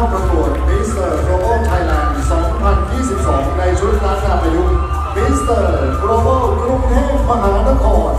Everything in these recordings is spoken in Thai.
าประกวดมิสเตอร์ Global Thailand 2022ในชุดล้านนาประยุกต์มิสเตอร์ Global กรุงเทพมหานคร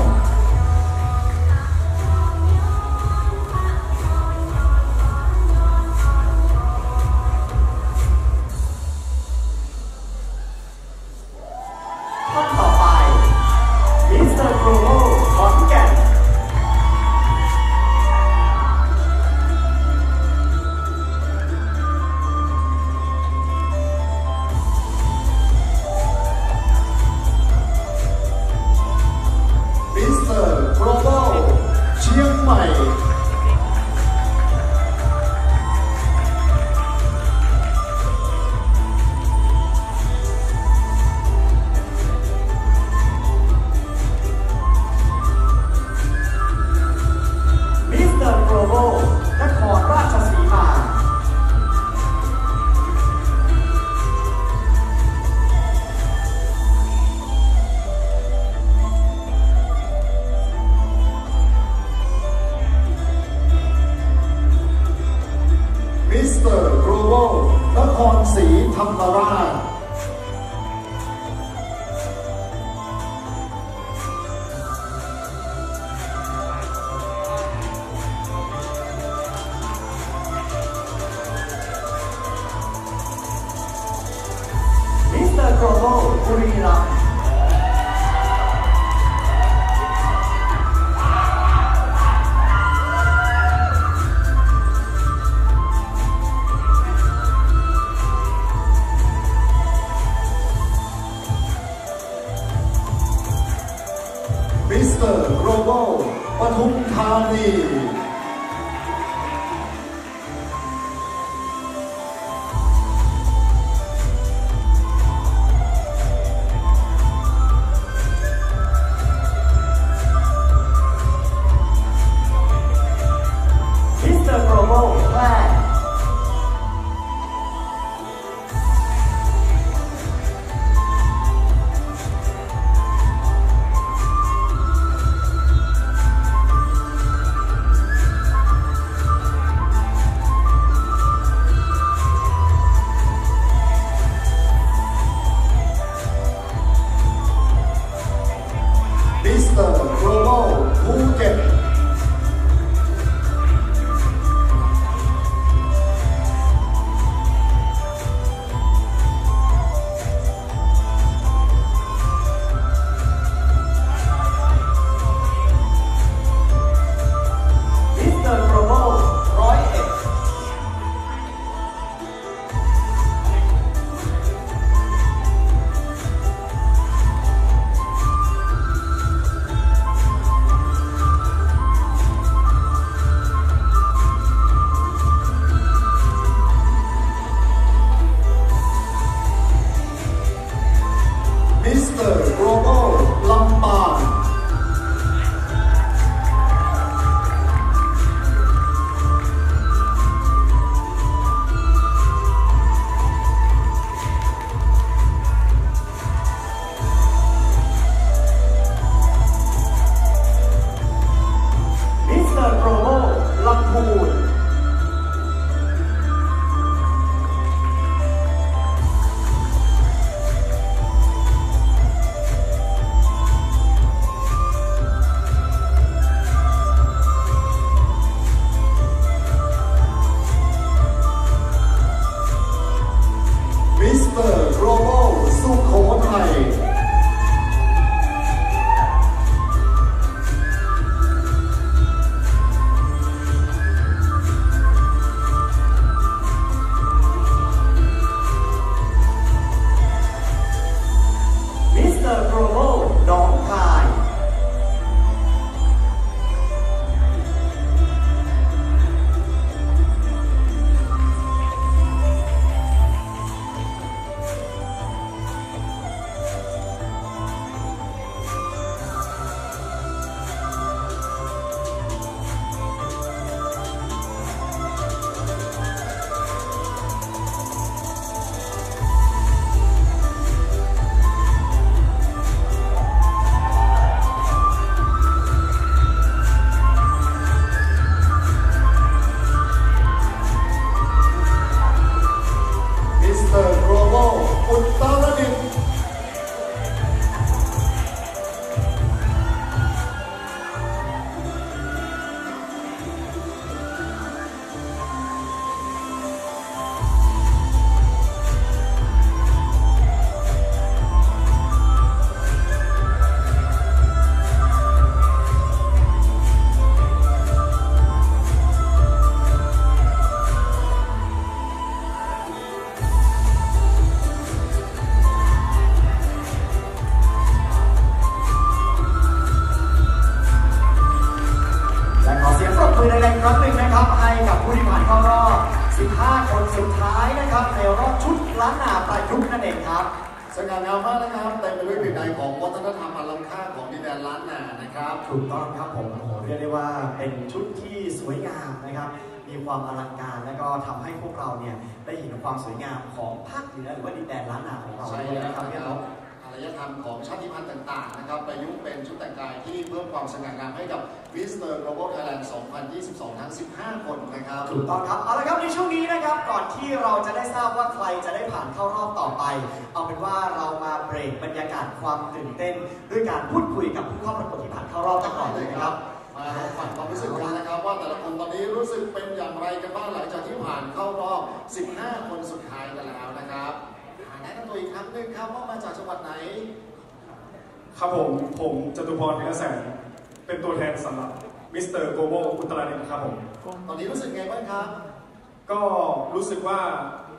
าวมากนะครับเต็มไปด้วยปิดใจของวัฒนธรรมอันล้ำค่าของดินแดนล้านนานะครับถูกต้องครับผมโอ้โหเรียกได้ว่าเป็นชุดที่สวยงามนะครับมีความอลังการและก็ทำให้พวกเราเนี่ยได้เห็นความสวยงามของภาคเหนือหรือว่าดินแดนล้านนาของเราใช่แล้วครับพี่น้องอารยธรรมของชาติพันธุ์ต่างๆนะครับประยุกต์เป็นชุดแต่งกายที่เพิ่มความสง่างามให้กับมิสเตอร์ Global Thailand 2022 ทั้ง 15 คนนะครับถูกต้องครับเอาละครับในช่วงนี้นะครับก่อนที่เราจะได้ทราบว่าใครจะได้ผ่านเข้ารอบต่อไปเอาเป็นว่าเรามาเบรกบรรยากาศความตื่นเต้นด้วยการพูดคุยกับผู้เข้าประกวดที่ผ่านเข้ารอบต่อไปเลยนะครับมาฝันความรู้สึกกันนะครับว่าแต่ละคนตอนนี้รู้สึกเป็นอย่างไรกันบ้างหลังจากที่ผ่านเข้ารอบ 15 คนสุดท้ายกันแล้วนะครับแนะนำตัวอีกครั้งหนึ่งครับว่ามาจากจังหวัดไหนครับผมจตุพรเนื้อแสงเป็นตัวแทนสำหรับมิสเตอร์โกโบอุตรดิตถ์ครับผมตอนนี้รู้สึกไงบ้างครับก็รู้สึกว่า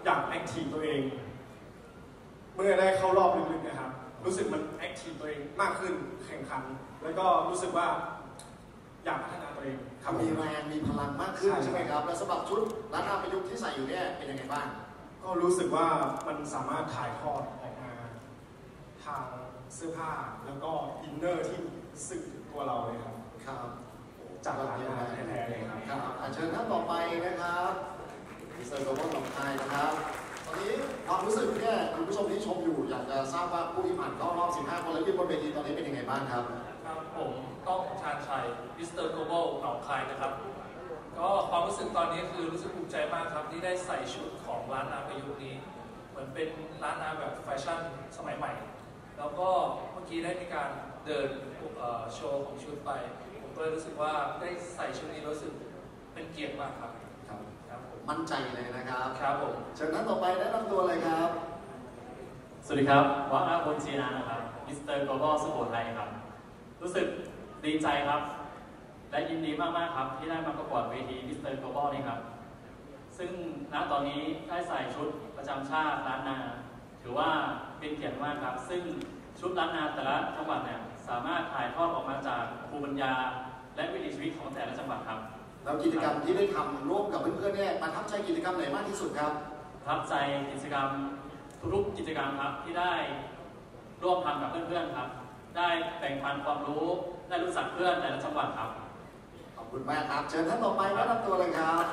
อยากแอคทีฟตัวเองเมื่อได้เข้ารอบลึกๆนะครับรู้สึกมันแอคทีฟตัวเองมากขึ้นแข่งขันแล้วก็รู้สึกว่าอยากพัฒนาตัวเองมีแรงมีพลังมากขึ้นใช่ไหมครับและสำหรับชุดล้านนาประยุกต์ที่ใส่อยู่เนี่ยเป็นยังไงบ้างก็รู้สึกว่ามันสามารถถ่ายทอดออกมาทางเสื้อผ้าแล้วก็อินเนอร์ที่สึกตัวเราเลยครับครับจากหลักการแท้ๆเลยครับครับเชิญท่านต่อไปนะครับมิสเตอร์โกโบหนองคายนะครับตอนนี้ความรู้สึกเนี่ยคุณผู้ชมที่ชมอยู่อยากจะทราบว่าผู้ที่ผ่านเข้ารอบ 15 คนและที่บนเวทีตอนนี้เป็นยังไงบ้างครับครับผมต้องชาญชัยมิสเตอร์โกโบหนองคายนะครับก็ความรู้สึกตอนนี้คือรู้สึกภูมิใจมากครับที่ได้ใส่ชุดของล้านนาประยุกต์นี้เหมือนเป็นล้านนาแบบแฟชั่นสมัยใหม่แล้วก็เมื่อกี้ได้มีการเดินโชว์ของชุดไปผมก็เลยรู้สึกว่าได้ใส่ชุดนี้รู้สึกเป็นเกียรติมากครับครับมั่นใจเลยนะครับครับผมเชิญท่านต่อไปแนะนำตัวเลยครับสวัสดีครับวะอาบุญชีนานะครับมิสเตอร์โกโบสุโขทัยครับรู้สึกดีใจครับและยินดีมากๆครับที่ได้มาประกวดเวทีมิสเตอร์โกโบนี่ครับซึ่งณตอนนี้ได้ใส่ชุดประจำชาติล้านนาถือว่าเป็นเกียรติมากครับซึ่งชุดล้านนาแต่ละจังหวัดเนี่ยสามารถถ่ายทอดออกมาจากภูมิปัญญาและวิถีชีวิตของแต่ละจังหวัดครับแล้วกิจกรรมที่ได้ทำร่วมกับเพื่อนๆเนี่ยประทับใจกิจกรรมไหนมากที่สุดครับประทับใจกิจกรรมทุกกิจกรรมครับที่ได้ร่วมทำกับเพื่อนๆครับได้แบ่งปันความรู้ได้รู้จักเพื่อนแต่ละจังหวัดครับขอบคุณมากครับเชิญท่านต่อไปแนะนำตัวเลยครับ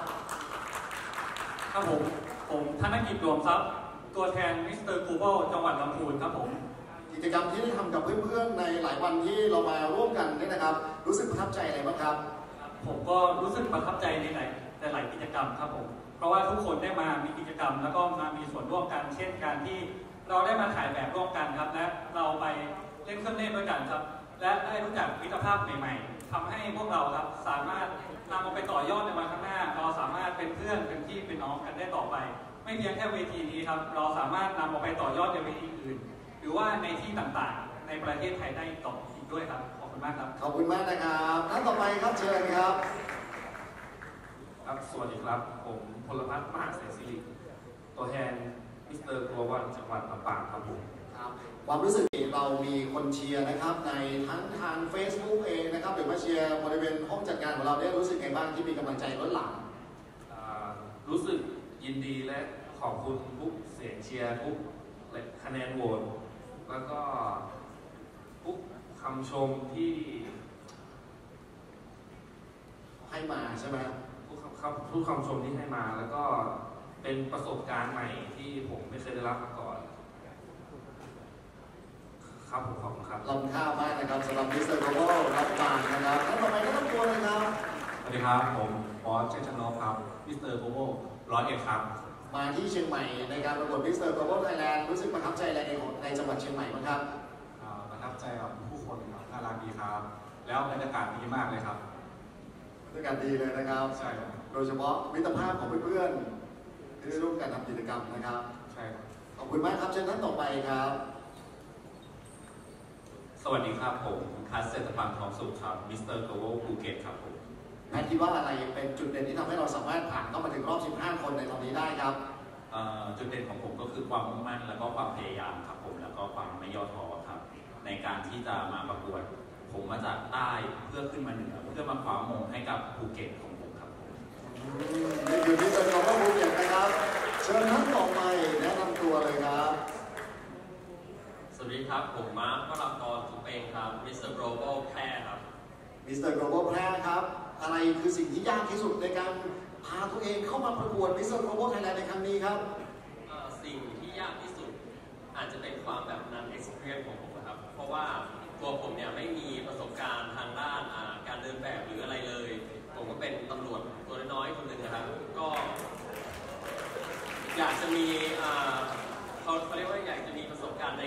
ครับผมธนกิจดวงทรัพย์ตัวแทนมิสเตอร์โกโบจังหวัดลำพูนครับผมกิจกรรมที่ได้ทำกับเพื่อนๆในหลายวันที่เรามาร่วมกันนี่นะครับรู้สึกประทับใจอะไรบ้างครับผมก็รู้สึกประทับใจในหลายกิจกรรมครับผมเพราะว่าทุกคนได้มามีกิจกรรมแล้วก็มามีส่วนร่วมกันเช่นการที่เราได้มาถ่ายแบบร่วมกันครับและเราไปเล่นเครื่องเล่นด้วยกันครับและได้รู้จักมิตรภาพใหม่ๆทำให้พวกเราครับสามารถนำไปต่อยอดในวันข้างหน้าเราสามารถเป็นเพื่อนเป็นพี่เป็นน้องกันได้ต่อไปไม่เพียงแค่เวทีนี้ครับเราสามารถนำไปต่อยอดในเวทีอื่นหรือว่าในที่ต่างๆในประเทศไทยได้ต่ออีกด้วยครับขอบคุณมากครับขอบคุณมากนะครับท่านต่อไปครับเชิญครับครับสวัสดีครับผมพลพัฒน์มหาเสรีตัวแทนมิสเตอร์โกโบจังหวัดลำปางครับผมความรู้สึกเรามีคนเชียร์นะครับในทั้งทาง Facebook เองนะครับหรือว่าเชียร์บริเวณห้องจัดการของเราได้รู้สึกไงบ้างที่มีกำลังใจล้นหลามรู้สึกยินดีและขอบคุณทุกเสียงเชียร์ทุกคะแนนโหวตแล้วก็ทุกคำชมที่ให้มาใช่ไหมทุกคำชมที่ให้มาแล้วก็เป็นประสบการณ์ใหม่ที่ผมไม่เคยได้รับมาก่อนครับผมขอบคุณครับลำค่ามากนะครับสำหรับมิสเตอร์โกโบรับปานนะครับแล้วต่อไปก็ต้องตัวเลยครับสวัสดีครับผมบอสเชษชนกครับมิสเตอร์โกโบ101ครับมาที่เชียงใหม่ในการประกวดมิสเตอร์โกโบไทยแลนด์รู้สึกประทับใจอะไรในจังหวัดเชียงใหม่บ้างครับประทับใจครับผู้คนครับน่ารักดีครับแล้วบรรยากาศดีมากเลยครับบรรยากาศดีเลยนะครับใช่โดยเฉพาะมิตรภาพของเพื่อนๆที่ได้ร่วมกันทำกิจกรรมนะครับใช่ขอบคุณมากครับเชิญท่านต่อไปครับสวัสดีครับผมคัสเซตพันธ์ทองสุขครับมิสเตอร์โกโบภูเก็ตครับผมแพทย์คิดว่าอะไรเป็นจุดเด่นที่ทำให้เราสามารถผ่านเข้ามาถึงรอบ15คนในตอนนี้ได้ครับจุดเด่นของผมก็คือความมุ่งมั่นแล้วก็ความพยายามครับผมแล้วก็ความไม่ย่อท้อครับในการที่จะมาประกวดผมมาจากใต้เพื่อขึ้นมาเหนือเพื่อมาคว้ามงให้กับภูเก็ตของผมครับผมนี่คือมิสเตอร์โกโบภูเก็ตนะครับเชิญท่านต่อไปแนะนำตัวเลยครับส สวัสดีครับผมมาร์ค วรากร สุเปงครับมิสเตอร์โกลบอลแพร่ครับมิสเตอร์โกลบอลแพร่ครับอะไรคือสิ่งที่ยากที่สุดในการพาตัวเองเข้ามาประกวดมิสเตอร์โกลบอลไทยแลนด์ในครั้งนี้ครับสิ่งที่ยากที่สุดอาจจะเป็นความแบบนั้นเอ็กซ์เพรียนของผมครับเพราะว่าตัวผมเนี่ยไม่มีประสบการณ์ทางด้านการเดินแบบหรืออะไรเลยผมก็เป็นตำรวจตัวน้อยคนหนึ่งนะครับก็อยากจะมีเขาเรียกว่าอยากจะมีประสบการณ์ใน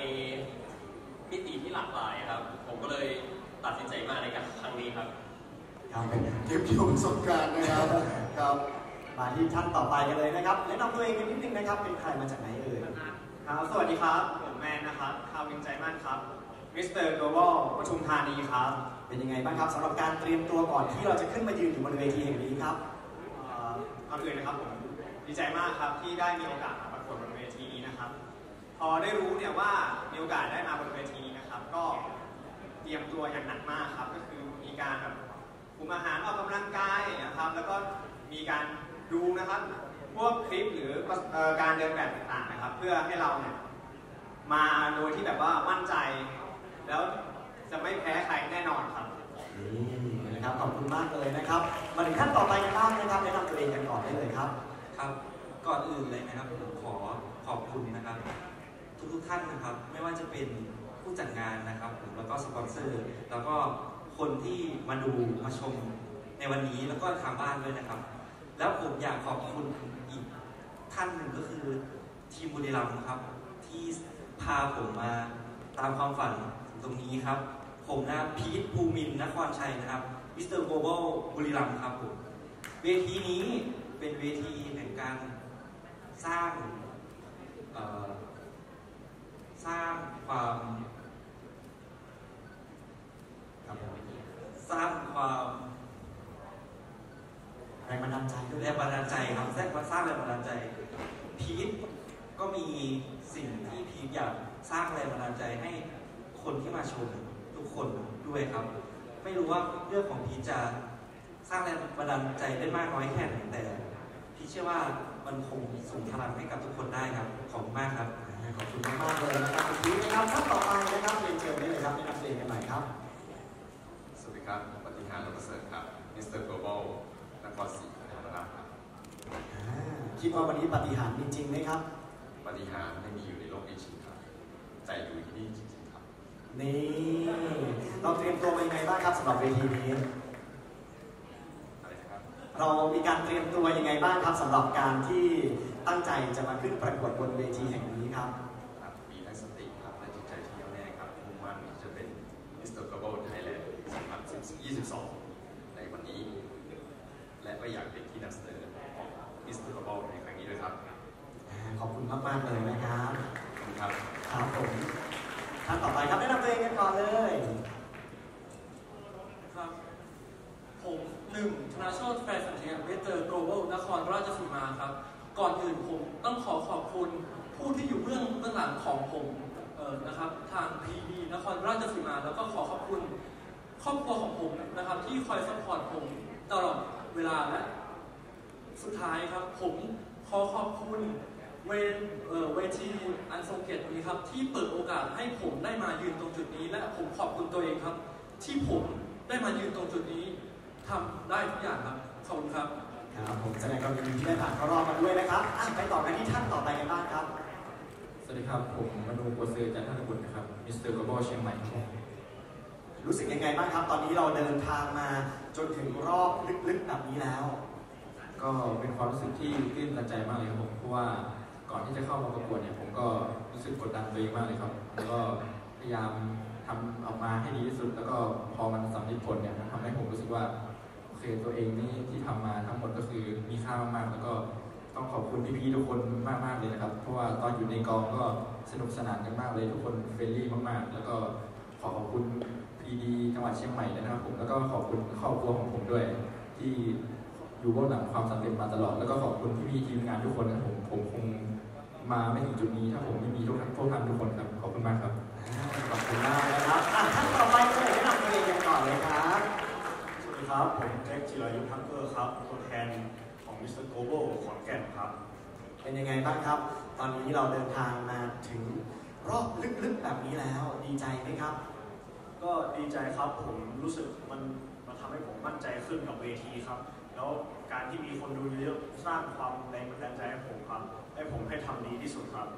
มิติที่หลากหลายครับผมก็เลยตัดสินใจมาในการครั้งนี้ครับเก็บเกี่ยวประสบการณ์นะครับครับมาที่ท่านต่อไปกันเลยนะครับแนะนำตัวเองกันนิดนึงนะครับเป็นใครมาจากไหนเอ่ยครับสวัสดีครับผมแมนนะครับคาวินใจมั่นครับมิสเตอร์โกลบอลปทุมธานีครับเป็นยังไงบ้างครับสำหรับการเตรียมตัวก่อนที่เราจะขึ้นมายืนอยู่บนเวทีแห่งนี้ครับก่อนอื่นนะครับผมดีใจมากครับที่ได้มีโอกาสมาประกวดบนเวทีนี้นะครับพอได้รู้เนี่ยว่ามีโอกาสได้มาบนเวทีนี้นะครับก็เตรียมตัวอย่างหนักมากครับก็คือมีการแบบคุมอาหารออกกำลังกายนะครับแล้วก็มีการดูนะครับพวกคลิปหรือการเดินแบบต่างๆนะครับเพื่อให้เราเนี่ยมาโดยที่แบบว่ามั่นใจแล้วจะไม่แพ้ใครแน่นอนครับนะครับขอบคุณมากเลยนะครับมาถึงขั้นต่อไปกันบ้างนะครับแนะนำตัวเองกันก่อนได้เลยครับครับก่อนอื่นเลยนะครับผมขอขอบคุณนะครับทุกท่านนะครับไม่ว่าจะเป็นผู้จัดงานนะครับผมแล้วก็สปอนเซอร์แล้วก็คนที่มาดูมาชมในวันนี้แล้วก็ทางบ้านด้วยนะครับแล้วผมอยากขอบคุณอีกท่านหนึ่งก็คือทีมบุรีรัมย์ครับที่พาผมมาตามความฝันตรงนี้ครับผมนะพีทภูมินนครชัยนะครับมิสเตอร์โกลบอลบุรีรัมย์ครับผมเวทีนี้เป็นเวทีแห่งการสร้างความแรงบันดาลใจแรงบันดาลใจครับแทรกมาสร้างแรงบันดาลใจพีทก็มีสิ่งที่พีทอยากสร้างแรงบันดาลใจให้คนที่มาชมทุกคนด้วยครับไม่รู้ว่าเรื่องของพีทจะสร้างแรงบันดาลใจได้มากน้อยแค่ไหนแต่พี่เชื่อว่ามันคงส่งพลังให้กับทุกคนได้ครับขอบคุณมากครับขอบคุณมากเลยนะครับพีทนะครับท่านต่อไปนะครับเรียนเชิญได้เลยครับในนักเรียนกันหน่อยครับสวัสดีครับปฏิหารประเสริฐครับมิสเตอร์โกลบอลนครศรีธรรมราชครับคิดว่าวันนี้ปฏิหารมีจริงไหมครับปฏิหารไม่มีอยู่ในโลกนี้จริงครับใจอยู่ที่นี่จริงครับนี่เราเตรียมตัวยังไงบ้างครับสำหรับเวทีนี้เรามีการเตรียมตัวยังไงบ้างครับสำหรับการที่ตั้งใจจะมาขึ้นประกวดบนเวทีแห่งนี้ครับมีทั้งสติครับและจิตใจที่แน่วแน่ครับมุ่งมั่นจะเป็นมิสเตอร์โกลบอลไทยแลนด์2022ในวันนี้และก็อยากเป็นที่นำเสนอของมิสเตอร์โกลบอลในครั้งนี้ด้วยครับขอบคุณมากๆเลยนะครับขอบคุณครับครับผมท่านต่อไปครับแนะนำตัวเองกันก่อนเลยครับผม1ธนาโชติ แฟร์สันเทียมิสเตอร์โกลบอลนครราชสีมาครับก่อนอื่นผมต้องขอขอบคุณผู้ที่อยู่เบื้องหลังของผมนะครับทาง PD นครราชสีมาแล้วก็ขอขอบคุณครอบครัวของผมนะครับที่คอยซัพพอร์ตผมตลอดเวลาและสุดท้ายครับผมขอขอบคุณเวทีอันทรงเกียรตินี้ครับที่เปิดโอกาสให้ผมได้มายืนตรงจุดนี้และผมขอบคุณตัวเองครับที่ผมได้มายืนตรงจุดนี้ทำได้ทุกอย่างครับขอบคุณครับครับผมแสดงความยินดีที่ได้ผ่านเข้ารอบมาด้วยนะครับไปต่อกันที่ท่านต่อไปกันบ้างครับสวัสดีครับผมมนูบัวซื้อจันทนบุญนะครับมิสเตอร์โกลบอลเชียงใหม่รู้สึกยังไงบ้างครับตอนนี้เราเดินทางมาจนถึงรอบลึกๆแบบนี้แล้วก็เป็นความรู้สึกที่ตื่นตันใจมากเลยครับผมเพราะว่าก่อนที่จะเข้ามาประกวดเนี่ยผมก็รู้สึกกดดันตัวเองมากเลยครับแล้วก็พยายามทำออกมาให้ดีที่สุดแล้วก็พอมันสำเร็จผลเนี่ยมันทำให้ผมรู้สึกว่าโอเคตัวเองนี่ที่ทำมาทั้งหมดก็คือมีค่ามากๆแล้วก็ต้องขอบคุณพี่ๆทุกคนมากๆเลยนะครับเพราะว่าตอนอยู่ในกองก็สนุกสนานกันมากเลยทุกคนเฟรนลี่มากๆแล้วก็ขอขอบคุณดีจังหวัดเชียงใหม่นะครับผมแล้วก็ขอบคุณครอบครัวของผมด้วยที่อยู่เบื้องหลังความสำเร็จมาตลอดแล้วก็ขอบคุณที่มีทีมงานทุกคนนะผมคงมาไม่ถึงจุดนี้ถ้าผมไม่มีทุกท่านทุกคนครับขอบคุณมากครับขอบคุณมากนะครับท่านต่อไปก็เลยแนะนำตัวเองกันก่อนเลยครับสวัสดีครับผมแจ็คจิรายุทธ์ทักเกอร์ครับตัวแทนของมิสเตอร์โกลบอลขอนแก่นครับเป็นยังไงบ้างครับตอนนี้เราเดินทางมาถึงร รอบลึกๆแบบนี้แล้วดีใจไหมครับก็ดีใจครับผมรู้สึกมันทำให้ผมมั่นใจขึ้นกับเวทีครับแล้วการที่มีคนดูเยอะสร้างความแรงบันดาลใจให้ผมครับให้ผมให้ทำดีที่สุดครับ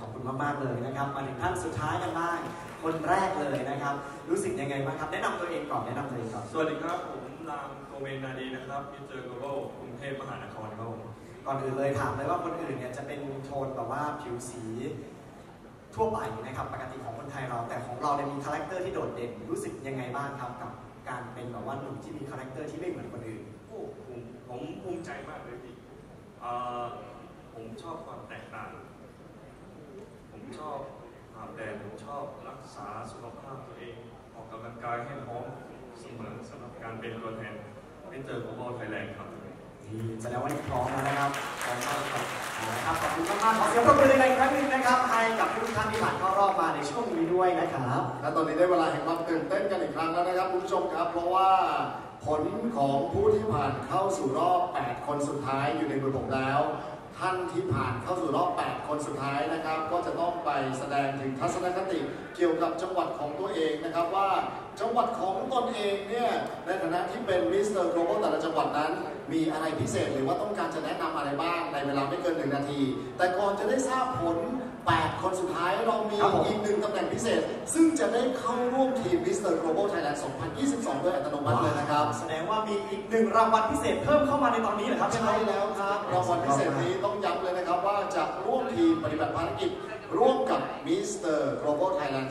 ขอบคุณมากๆเลยนะครับมาถึงท่านสุดท้ายกันบ้างคนแรกเลยนะครับรู้สึกยังไงบ้างครับแนะนำตัวเองก่อนแนะนำตัวเองก่อนสวัสดีครับผมนามโกเมนนาดีนะครับมิสเตอร์โกโก้กรุงเทพมหานครครับผมก่อนอื่นเลยถามเลยว่าคนอื่นเนี่ยจะเป็นโทนแบบว่าผิวสีทั่วไปนะครับปกติของคนไทยเราแต่ของเราเนี่ยมีคาแรคเตอร์ที่โดดเด่นรู้สึกยังไงบ้างครับกับการเป็นแบบว่าหนุ่มที่มีคาแรคเตอร์ที่ไม่เหมือนคนอื่นโอ้ผมภูมิใจมากเลยพี่ผมชอบความแตกต่างผมชอบอาบแดดผมชอบรักษาสุขภาพตัวเองออกกำลังกายให้พร้อมเสมอสำหรับการเป็นตัวแทนมิสเตอร์โกโก้ไทยแลนด์ครับดีแสดงว่าพร้อมแล้วนะครับพร้อมมากครับนะครับขอบคุณมากๆขอเสียงปรบมือในครั้งนี้นะครับให้กับทุกท่านที่ผ่านเข้ารอบมาในช่วงนี้ด้วยนะครับและตอนนี้ได้เวลาแห่งความตื่นเต้นกันอีกครั้งแล้วนะครับคุณผู้ชมครับเพราะว่าผลของผู้ที่ผ่านเข้าสู่รอบ8คนสุดท้ายอยู่ในมือผมแล้วท่านที่ผ่านเข้าสู่รอบ8คนสุดท้ายนะครับก็จะต้องไปแสดงถึงทัศนคติเกี่ยวกับจังหวัดของตัวเองนะครับว่าจังหวัดของตนเองเนี่ยในฐานะที่เป็นมิสเตอร์โกลบอลแต่ละจังหวัดนั้นมีอะไรพิเศษหรือว่าต้องการจะแนะนำอะไรบ้างในเวลาไม่เกิน1นาทีแต่ก่อนจะได้ทราบผล8คนสุดท้ายเรามีอีกหนึ่งตำแหน่งพิเศษซึ่งจะได้เข้าร่วมทีม Mr. Global Thailand 2022 ด้วยอัตโนมัติเลยนะครับแสดงว่ามีอีกหนึ่งรางวัลพิเศษเพิ่มเข้ามาในตอนนี้เหรอครับใช่แล้วครับรางวัลพิเศษนี้ต้องย้ำเลยนะครับว่าจะร่วมทีมปฏิบัติภารกิจร่วมกับ Mr. Global Thailand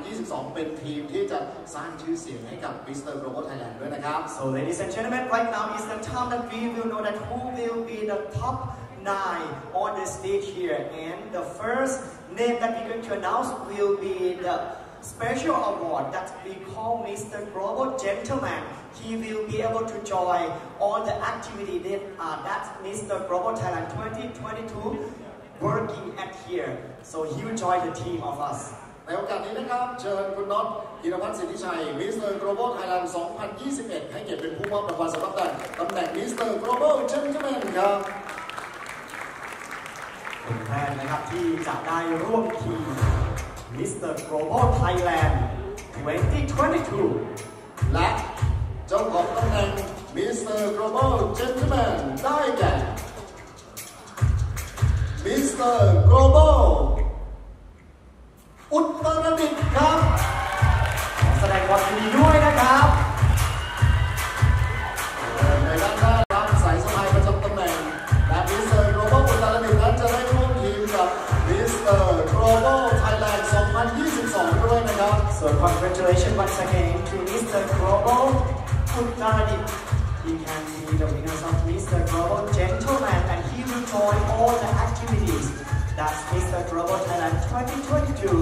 2022 เป็นทีมที่จะสร้างชื่อเสียงให้กับ Mr. Global Thailand ด้วยนะครับ So ladies and gentlemen right now is the time that we will know that who will be the top 9 on the stage here, and the first name that we're going to announce will be the special award that we call Mr. Global Gentleman. He will be able to join all the activity that Mr. Global Thailand 2022 working at here. So he will join the team of us.ในโอกาสนี้นะครับเชิญคุณน็อตยีราวัฒน์สิทธิชัยมิสเตอร์ Global Thailand 2021 ให้เกียรติเป็นผู้มอบรางวัลสำหรับตำแหน่ง Mr. Global Gentleman ครับคนแรกนะครับที่จะได้ร่วมทีม Mr. Global Thailand 2022 และเจ้าของตำแหน่ง Mr. Global Gentleman ได้แก่ Mr. Global อุตรดิตถ์ครับขอแสดงความยินดีด้วยนะครับในด้านหน้ารับสายสะพายประจำตำแหน่งและ Mr. Global อุตรดิตถ์นั้นจะได้ร่วมทีมกับ Mr. Global Thailand 2022 ด้วยนะครับ So congratulations once again to Mr. Global อุตรดิตถ์ He can be the winner of Mr. Global Gentleman and he will join all the activities.That's Mr. Global Thailand 2022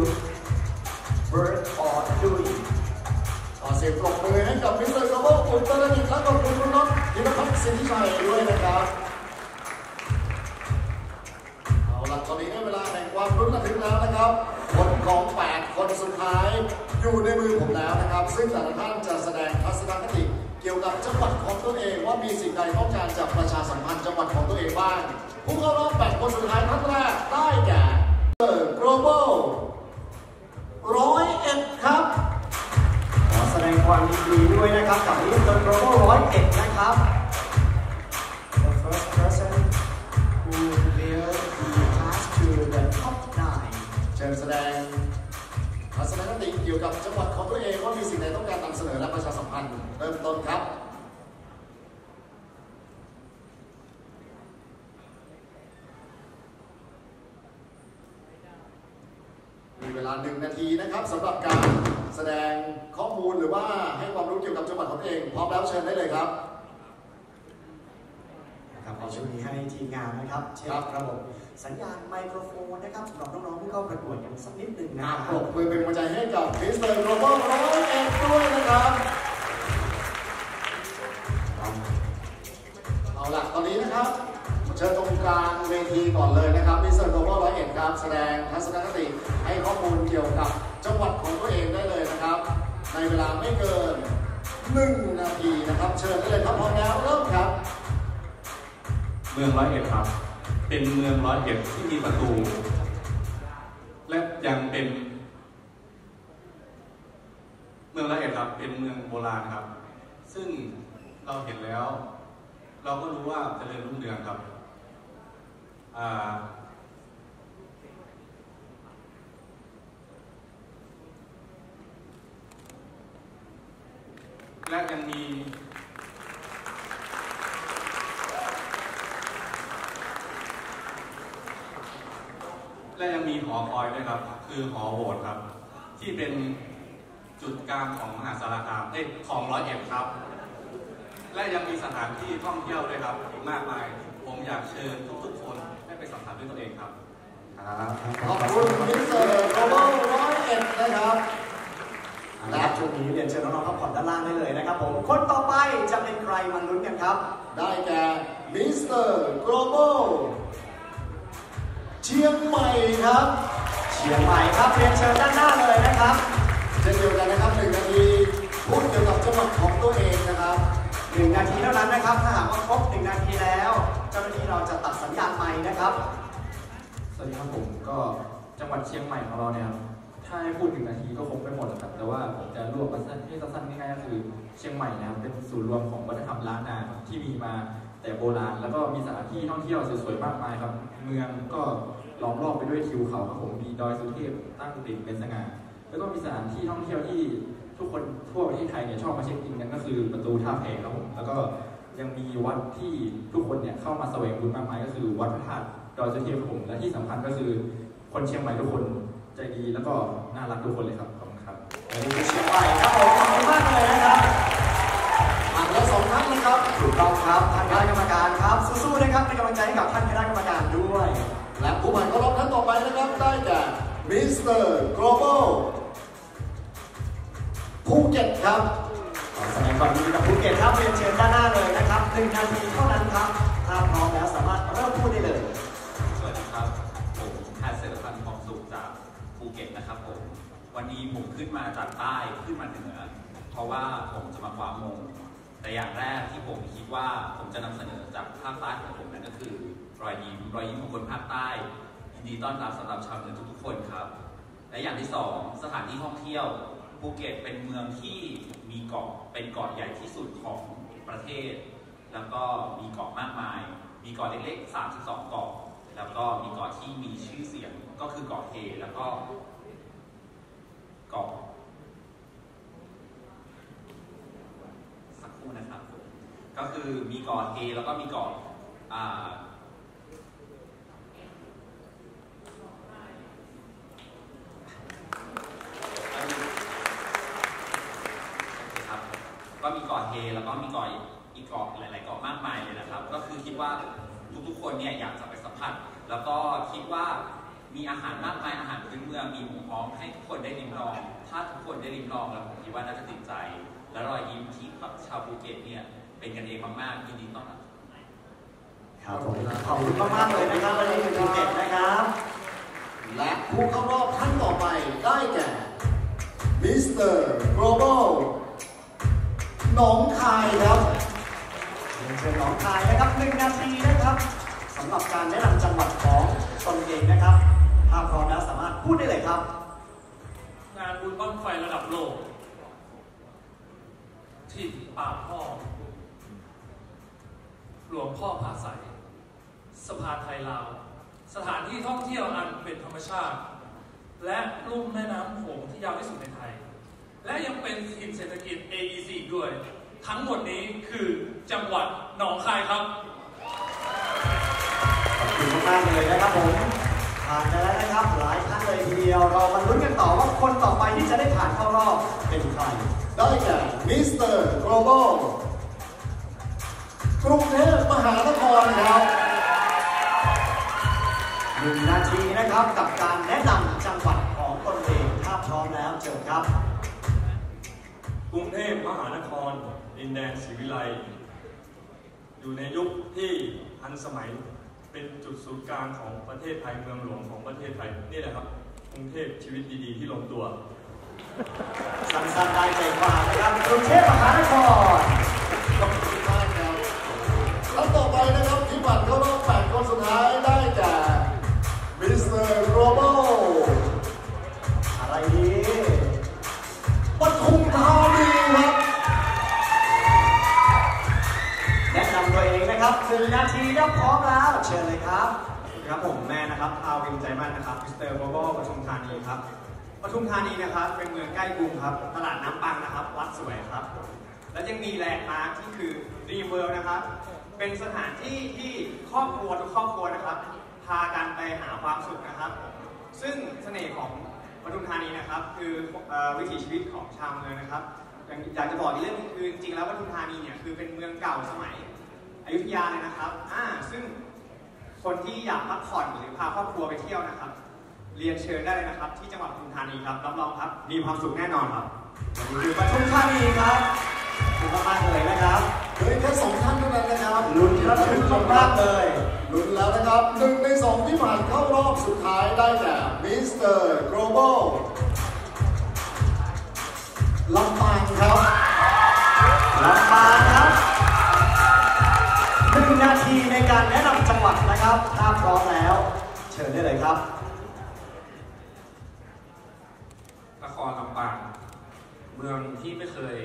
Bird or Dewey ขอเสียงปรบมือให้กับ Mr. Global อุตรดิตถ์และขอบคุณคุณน็อตยีราวัฒน์สิทธิชัยด้วยนะครับเอาล่ะตอนนี้ได้เวลาแห่งความลุ้นระทึกแล้วนะครับผลของ8คนสุดท้ายอยู่ในมือผมแล้วนะครับซึ่งแต่ละท่านจะแสดงทัศนคติเกี่ยวกับจังหวัดของตัวเองว่ามีสิ่งใดต้องการจากประชาสัมพันธ์จังหวัดของตัวเองบ้างผู้เข้ารอบ8คนสุดท้ายท่านแรกได้แก่ Global 101 ครับขอแสดงความยินดีด้วยนะครับกับ Mr. Global 101 นะครับ The first person who will be passed to the top 9 เชิญแสดงทัศนคติเกี่ยวกับจังหวัดของตัวเองว่ามีสิ่งใดต้องการนำเสนอและประชาสัมพันธ์เริ่มต้นครับมีเวลา1นาทีนะครับสำหรับการแสดงข้อมูลหรือว่าให้ความรู้เกี่ยวกับจังหวัดของตัวเองพร้อมแล้วเชิญได้เลยครับนะครับขอช่วยให้ทีมงานนะครับเช็คระบบสัญญาณไมโครโฟนนะครับสำหรับน้องๆที่เข้าประกวดกันสักนิดหนึ่งนะครับปรบมือเป็นกำลังใจให้กับ Mr. Global 101 ด้วยนะครับเอาล่ะตอนนี้นะครับเชิญตรงกลางเวทีก่อนเลยนะครับ Mr. Global 101 ครับแสดงทัศนคติให้ข้อมูลเกี่ยวกับจังหวัดของตัวเองได้เลยนะครับในเวลาไม่เกิน1นาทีนะครับเชิญได้เลยครับพร้อมแล้วเริ่มครับเมืองร้อยเอ็ดครับเป็นเมืองร้อยเอ็ดที่มีประตูและ ยังเป็นเมืองละเอียดครับเป็นเมืองโบราณครับซึ่งเราเห็นแล้วเราก็รู้ว่าเจริญรุ่งเรืองครับและยังมีหอคอยด้วยครับคือหอโหวตครับที่เป็นจุดกลางของมหาสารคามของร้อยเอ็ดครับและยังมีสถานที่ท่องเที่ยวด้วยครับอีกมากมายผมอยากเชิญทุกๆคนให้ไปสัมผัสด้วยตัวเองครับขอบคุณมิสเตอร์โรเบิร์ตร้อยเอ็ดนะครับนะครับช่วงนี้เรียนเชิญน้องๆพักผ่อนด้านล่างได้เลยนะครับผมคนต่อไปจะเป็นใครมาลุ้นกันครับได้แก่มิสเตอร์โรเบิร์ตเชียงใหม่ครับเชียงใหม่ครับเรียนเชิญด้านหน้าเลยนะครับเช่นเดียวกันนะครับ1 นาทีพูดเกี่ยวกับจังหวัดของตัวเองนะครับ1 นาทีเท่านั้นนะครับถ้าหากว่าครบ1 นาทีแล้วเจ้าหน้าที่เราจะตัดสัญญาณไมค์นะครับสวัสดีครับผมก็จังหวัดเชียงใหม่ของเราเนี่ยถ้าให้พูด1 นาทีก็คงไม่หมดครับแต่ว่าผมจะรวบมาสั้นที่สั้นง่ายๆก็คือเชียงใหม่นะครับเป็นศูนย์รวมของวัฒนธรรมล้านนาที่มีมาแต่โบราณแล้วก็มีสถานที่ท่องเที่ยวสวยๆมากมายครับเมืองก็ล้อมรอบไปด้วยทิวเขาครับผมมีดอยสุเทพตั้งติดเป็นสง่าแล้วก็มีสถานที่ท่องเที่ยวที่ทุกคนทั่วประเทศไทยเนี่ยชอบมาเช็คอินกันก็คือประตูท่าแพครับผมแล้วก็ยังมีวัดที่ทุกคนเนี่ยเข้ามาแสวงบุญมากมายก็คือวัดพระธาตุดอยสุเทพครับผมและที่สำคัญก็คือคนเชียงใหม่ทุกคนใจดีแล้วก็น่ารักทุกคนเลยครับขอบคุณครับเชียงใหม่ครับผมขอบคุณมากเลยนะครับสองท่านนะครับถูกต้องครับท่านคณะกรรมการครับสู้ๆนะครับเป็นกำลังใจให้กับท่านคณะกรรมการด้วยและผู้ผ่านเข้ารอบท่านต่อไปนะครับได้แก่มิสเตอร์โกลบอลภูเก็ตครับสมัยก่อนมีกับภูเก็ตครับเรียนเชิญด้านหน้าเลยนะครับ1 นาทีเท่านั้นครับถ้าพร้อมแล้วสามารถเริ่มพูดได้เลยสวัสดีครับผมแพทย์เสรีพันธ์ทองสุขจากภูเก็ตนะครับผมวันนี้ผมขึ้นมาจากใต้ขึ้นมาเหนือเพราะว่าผมจะมาคว้ามงแต่อย่างแรกที่ผมคิดว่าผมจะนำเสนอจากภาคใต้ของผมนั่นก็คือรอยยิ้มของคนภาคใต้ยินดีต้อนรับสำหรับชาวเหนือทุกๆคนครับและอย่างที่2สถานที่ท่องเที่ยวภูเก็ตเป็นเมืองที่มีเกาะเป็นเกาะใหญ่ที่สุดของประเทศแล้วก็มีเกาะมากมายมีเกาะเล็กๆ32 เกาะแล้วก็มีเกาะที่มีชื่อเสียงก็คือเกาะเฮแล้วก็เกาะนะครับก็คือมีเกาะเฮแล้วก็มีเกาะครับก็มีเกาะเฮแล้วก็มีเกาะอีกเกาะหลายๆเกาะมากมายเลยนะครับก็คือคิดว่าทุกๆคนเนี่ยอยากจะไปสัมผัสแล้วก็คิดว่ามีอาหารมากมายอาหารพื้นเมืองมีหมูฮ้องให้ทุกคนได้ลิ้มลองถ้าทุกคนได้ลิ้มลองแล้วผมคิดว่าน่าจะติดใจและรอยยิ้มที่ชาวภูเก็ตเนี่ยเป็นกันเองมากๆยินดีต้อนรับครับผมขอบคุณมากๆเลยนะครับวันนี้ภูเก็ตนะครับและผู้เข้ารอบท่านต่อไปได้แก่มิสเตอร์โกลบอลหนองคายครับเชิญหนองคายนะครับ1 นาทีนะครับสำหรับการแนะนำจังหวัดของตนเองนะครับถ้าพร้อมแล้วสามารถพูดได้เลยครับงานบุญบั้งไฟระดับโลกที่ปากท่อหลวงพ่อผาใสสะพานไทยลาวสถานที่ท่องเที่ยวอันเป็นธรรมชาติและลุ่มแม่น้ำโขงที่ยาวที่สุดในไทยและยังเป็นถิ่นเศรษฐกิจ AEC ด้วยทั้งหมดนี้คือจังหวัดหนองคายครับขอบคุณมากเลยนะครับผมผ่านไปแล้วนะครับหลายท่านเลยทีเดียวเรามาลุ้นกันต่อว่าคนต่อไปที่จะได้ผ่านเข้ารอบเป็นใครได้แก่มิสเตอร์โกลบอลกรุงเทพมหานครครับ1 นาทีนะครับกับการแนะนำจังหวัดของตนเองถ้าพร้อมแล้วเชิญครับกรุงเทพมหานครดินแดนศรีวิไลอยู่ในยุคที่ทันสมัยเป็นจุดศูนย์กลางของประเทศไทยเมืองหลวงของประเทศไทยนี่แหละครับกรุงเทพชีวิตดีๆที่ลงตัวสั้นๆได้ใจความนะครับกรุงเทพมหานครขอบคุณมากครับท่านต่อไปนะครับที่ผ่านเข้ารอบ8 คนสุดท้ายได้แก่มิสเตอร์โรเบิร์ต 10 นาทีแล้วพร้อมแล้วเชิญเลยครับครับผมแม่นะครับอาวินใจมั่นนะครับมิสเตอร์บอบปทุมธานีครับปทุมธานีนะครับเป็นเมืองใกล้กรุงครับตลาดน้ำปังนะครับวัดสวยครับและยังมีแลนด์มาร์คที่คือดีเวิลด์นะครับเป็นสถานที่ที่ครอบครัวทุกครอบครัวนะครับพากันไปหาความสุขนะครับซึ่งเสน่ห์ของปทุมธานีนะครับคือวิถีชีวิตของชาวเมืองนะครับอยากจะบอกอีกเรื่องนึงคือจริงแล้วปทุมธานีเนี่ยคือเป็นเมืองเก่าสมัยอยุธยาเลยนะครับซึ่งคนที่อยากพักผ่อนหรือพาครอบครัวไปเที่ยวนะครับเรียนเชิญได้เลยนะครับที่จังหวัดปทุมธานีครับรับรองครับมีความสุขแน่นอนครับอยู่ปทุมธานีครับถูกมากเลยนะครับโดยแค่2ท่านเท่านั้นนะครับลุ้นระทึกมากเลยลุ้นแล้วนะครับ1 ใน 2ที่ผ่านเข้ารอบสุดท้ายได้แก่มิสเตอร์โกลบอลลำปางครับลำปางครับ1 นาทีในการแนะนำจังหวัดนะครับถ้าพร้อมแล้วเชิญได้เลยครับนครลำปางเมืองที่ไม่เคย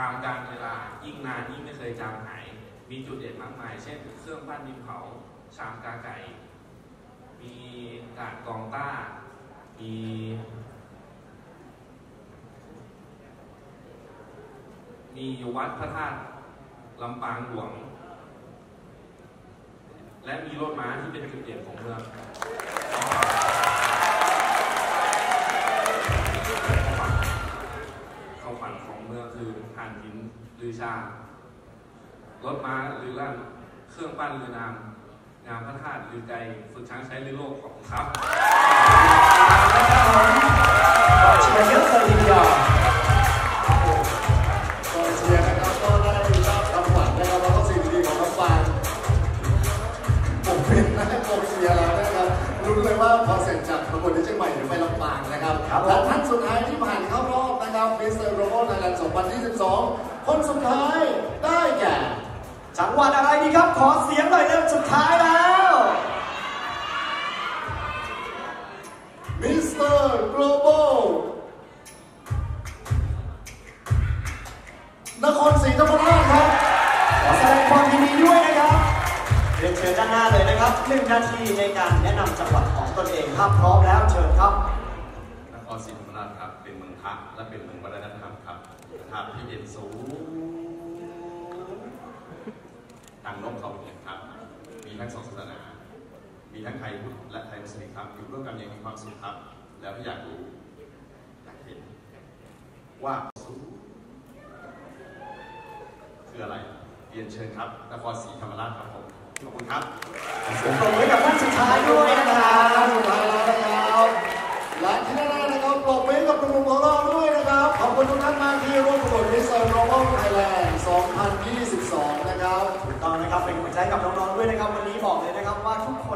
ตามการเวลายิ่งนานยิ่งไม่เคยจางหายมีจุดเด่นมากมายเช่นเครื่องปั้นดินเผาชามกาไก่มีกาดกองต้ามีวัดพระธาตุลำปางหลวงและมีรถม้าที่เป็นจุดเด่นของเมืองความฝันของเมืองคือหาดหินลือชารถม้าหรือลั่นเครื่องปั้นหรือนามพระธาตุหรือใจฝึกช้างใช้ในโลกของครับเชียร์เยอะเลยทีเดียวเชียร์นะครับก็ได้รับรางวัลนะครับแล้วก็สิ่งดีของลำปางผมเป็นนักโกเชียร์แล้วนะครับรู้เลยว่าพอเสร็จจากประกวดที่เชียงใหม่ไปลำปางนะครับและท่านสุดท้ายที่ผ่านเข้ารอบนะครับมิสเตอร์โรโบ้ไทยแลนด์2022คนสุดท้ายได้แก่จังหวัดอะไรดีครับขอเสียงหน่อยนะสุดท้ายแล้วมิสเตอร์โกลบอลนครศรีธรรมราชครับขอแสดงความยินดีด้วยนะครับเรียนเชิญด้านหน้าเลยนะครับ1 นาทีในการแนะนำจังหวัดของตนเองครับพร้อมแล้วเชิญครับนครศรีธรรมราชครับเป็นเมืองพระและเป็นเมืองวัฒนธรรมครับที่เด่นสูงทางนกเขาเนี่ยครับมีทั้ง2ศาสนามีทั้งไทยพุทธและไทยมุสลิมครับอยู่ร่วมกันอย่างมีความสุขครับแล้วอยากรู้อยากเห็นว่าสุขคืออะไรเรียนเชิญครับนครศรีธรรมราชครับผมขอบคุณครับขอบคุณกับท่านสุดท้ายด้วยนะครับสุดท้ายแล้วนะครับและที่แน่ๆนะครับปรบมือกับคุณลุงของเราด้วยนะครับขอบคุณทุกท่านมากที่ร่วมประกวดมิสเตอร์โรบอทไทยแลนด์2022นะครับถูกต้องนะครับเป็นกำลังใจกับน้องๆด้วยนะครับวันนี้บอกเลยนะครับว่าทุกคน